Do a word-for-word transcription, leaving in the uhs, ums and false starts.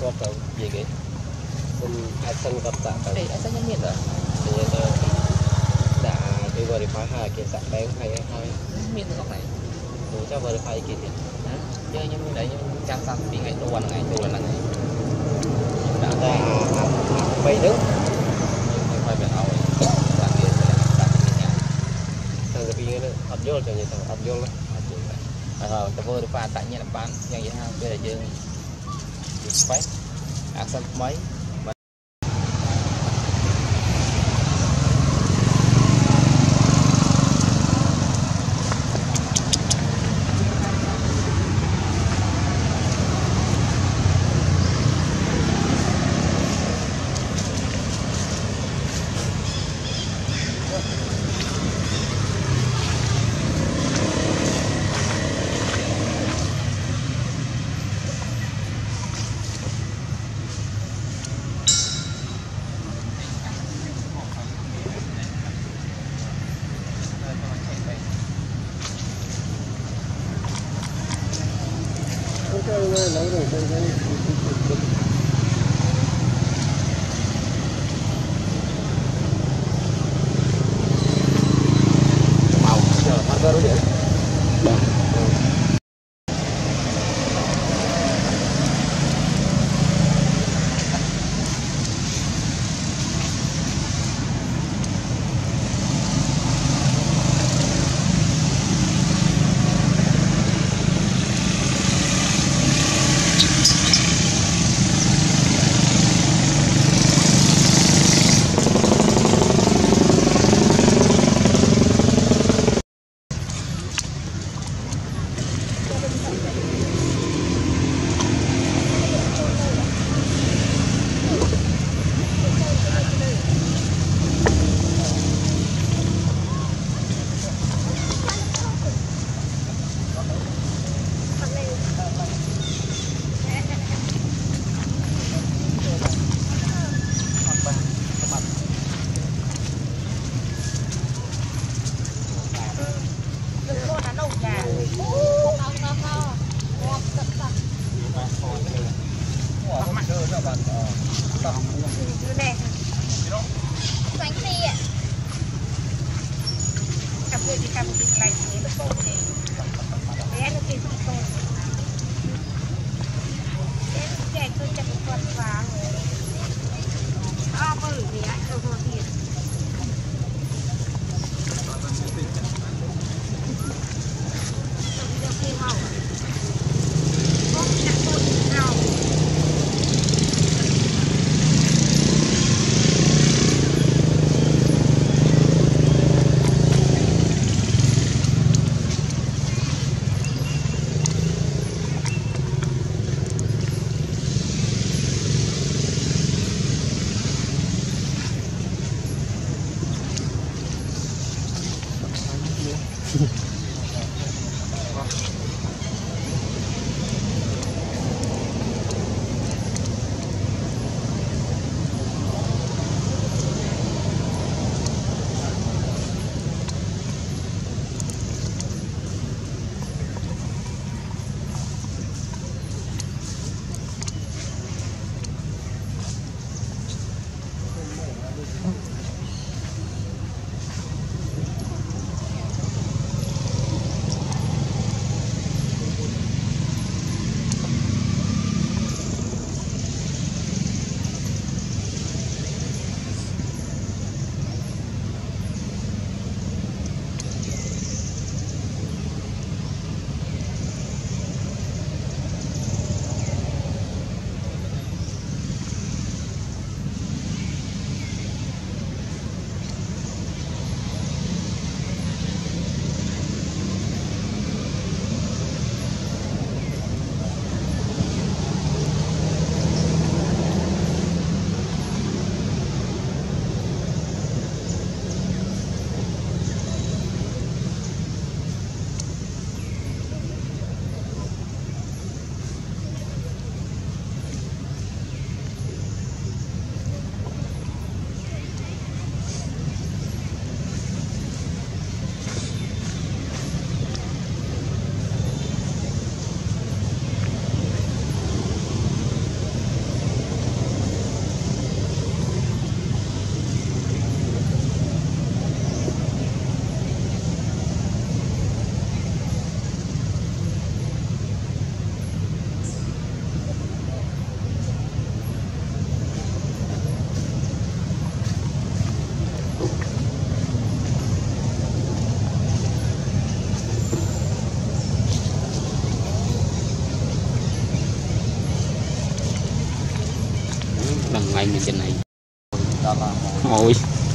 qua cầu gì cái action gặp tạ cầu để action nhân miệng rồi thì tôi đã đi vào để phá hai cái sạc đen hay hay miệng góc này tôi cho vào để phá cái gì chứ nhưng như đấy nhưng chăm sóc bị ngày tuần ngày tuần là ngày đã ra bay nước bay biển ảo làm việc làm việc nhà sang cái gì nữa hấp vô cho như thằng hấp vô đấy ờ tôi vừa đi pha tại nhà làm bán như vậy ha bây giờ dương respect action mấy may mình trên này. Đó là mồi.